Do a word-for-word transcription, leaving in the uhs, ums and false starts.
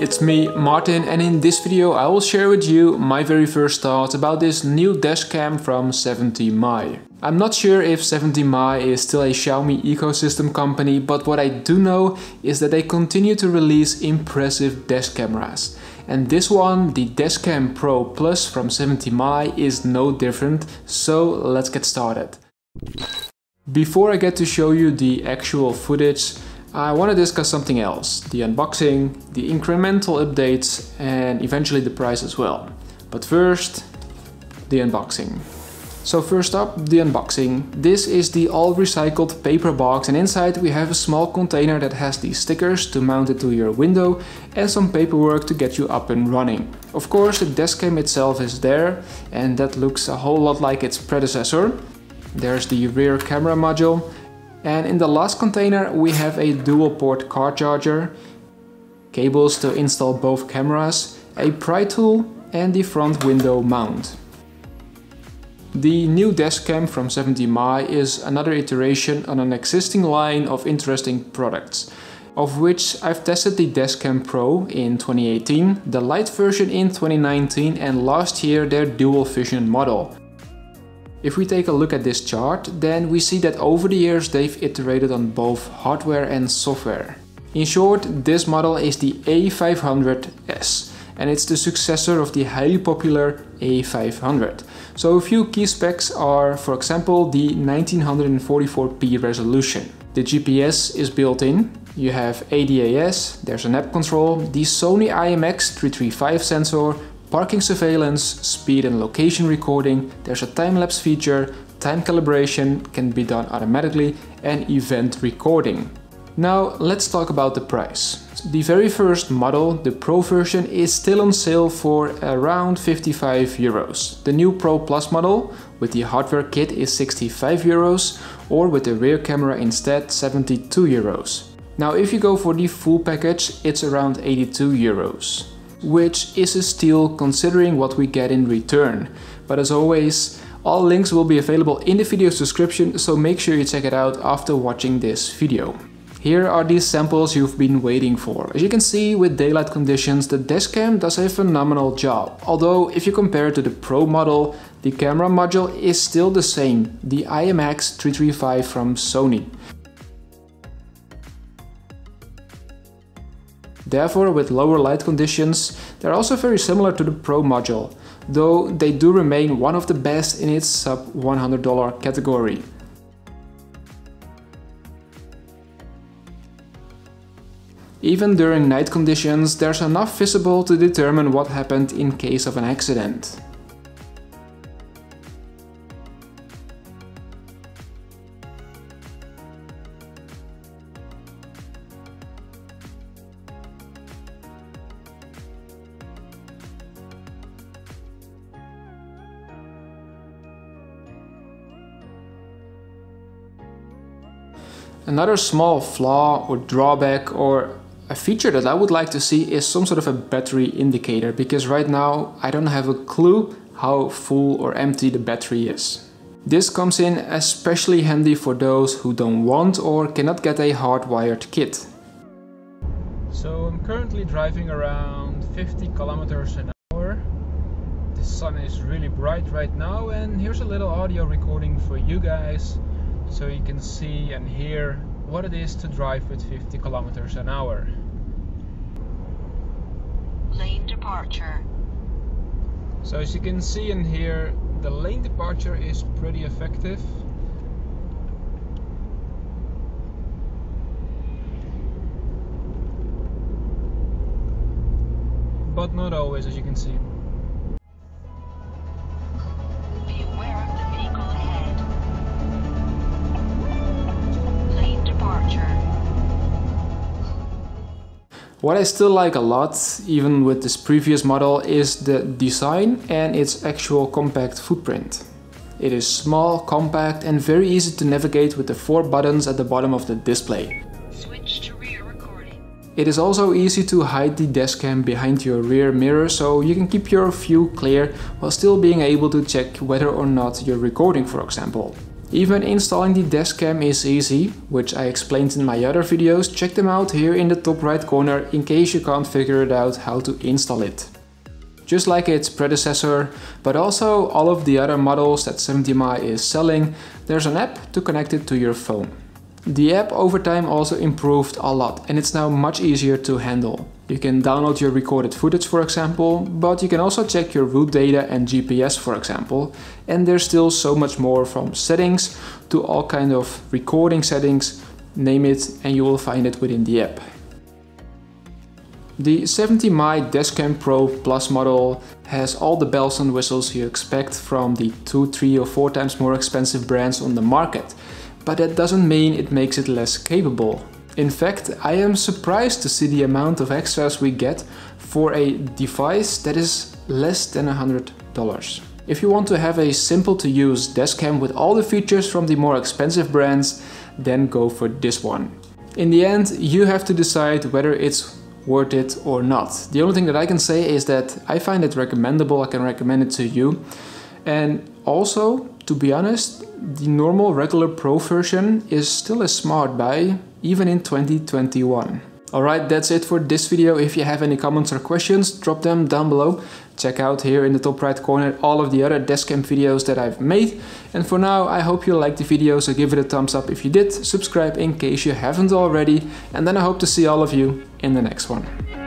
it's me, Martin, and in this video I will share with you my very first thoughts about this new dash cam from seventy mai. I'm not sure if seventy mai is still a Xiaomi ecosystem company, but what I do know is that they continue to release impressive dash cameras. And this one, the Dashcam Pro Plus from seventy mai, is no different, so let's get started. Before I get to show you the actual footage, I want to discuss something else, the unboxing, the incremental updates and eventually the price as well. But first, the unboxing. So first up, the unboxing. This is the all recycled paper box, and inside we have a small container that has these stickers to mount it to your window and some paperwork to get you up and running. Of course, the dashcam itself is there, and that looks a whole lot like its predecessor. There's the rear camera module, and in the last container we have a dual port car charger, cables to install both cameras, a pry tool and the front window mount. The new dashcam from seventy mai is another iteration on an existing line of interesting products, of which I've tested the Dashcam Pro in twenty eighteen, the Lite version in twenty nineteen and last year their dual vision model. If we take a look at this chart, then we see that over the years they've iterated on both hardware and software. In short, this model is the A five hundred S. And it's the successor of the highly popular A five hundred. So a few key specs are, for example, the nineteen forty-four p resolution. The G P S is built in, you have A D A S, there's an app control, the Sony I M X three thirty-five sensor, parking surveillance, speed and location recording, there's a time-lapse feature, time calibration can be done automatically, and event recording. Now let's talk about the price. The very first model, the Pro version, is still on sale for around fifty-five euros. The new Pro Plus model with the hardware kit is sixty-five euros, or with the rear camera instead seventy-two euros. Now if you go for the full package, it's around eighty-two euros, which is a steal considering what we get in return. But as always, all links will be available in the video's description, so make sure you check it out after watching this video. Here are these samples you've been waiting for. As you can see, with daylight conditions, the dashcam does a phenomenal job. Although, if you compare it to the Pro model, the camera module is still the same, the I M X three thirty-five from Sony. Therefore, with lower light conditions, they're also very similar to the Pro module, though they do remain one of the best in its sub one hundred dollar category. Even during night conditions, there's enough visible to determine what happened in case of an accident. Another small flaw or drawback or a feature that I would like to see is some sort of a battery indicator, because right now I don't have a clue how full or empty the battery is. This comes in especially handy for those who don't want or cannot get a hardwired kit. So I'm currently driving around fifty kilometers an hour. The sun is really bright right now, and here's a little audio recording for you guys so you can see and hear what it is to drive with fifty kilometers an hour. Lane departure. So as you can see and hear, the lane departure is pretty effective. But not always, as you can see. What I still like a lot, even with this previous model, is the design and its actual compact footprint. It is small, compact and very easy to navigate with the four buttons at the bottom of the display. Switch to rear recording. It is also easy to hide the dashcam behind your rear mirror, so you can keep your view clear while still being able to check whether or not you're recording, for example. Even installing the dash cam is easy, which I explained in my other videos. Check them out here in the top right corner in case you can't figure it out how to install it. Just like its predecessor, but also all of the other models that seventy mai is selling, there's an app to connect it to your phone. The app over time also improved a lot and it's now much easier to handle. You can download your recorded footage, for example, but you can also check your route data and G P S, for example. And there's still so much more, from settings to all kind of recording settings, name it, and you will find it within the app. The seventy mai Dashcam Pro Plus model has all the bells and whistles you expect from the two, three or four times more expensive brands on the market. But that doesn't mean it makes it less capable. In fact, I am surprised to see the amount of extras we get for a device that is less than one hundred dollars. If you want to have a simple to use dashcam with all the features from the more expensive brands, then go for this one. In the end, you have to decide whether it's worth it or not. The only thing that I can say is that I find it recommendable, I can recommend it to you. And also, to be honest, the normal regular Pro version is still a smart buy, even in twenty twenty-one. Alright, that's it for this video. If you have any comments or questions, drop them down below. Check out here in the top right corner all of the other dashcam videos that I've made. And for now, I hope you liked the video, so give it a thumbs up if you did, subscribe in case you haven't already, and then I hope to see all of you in the next one.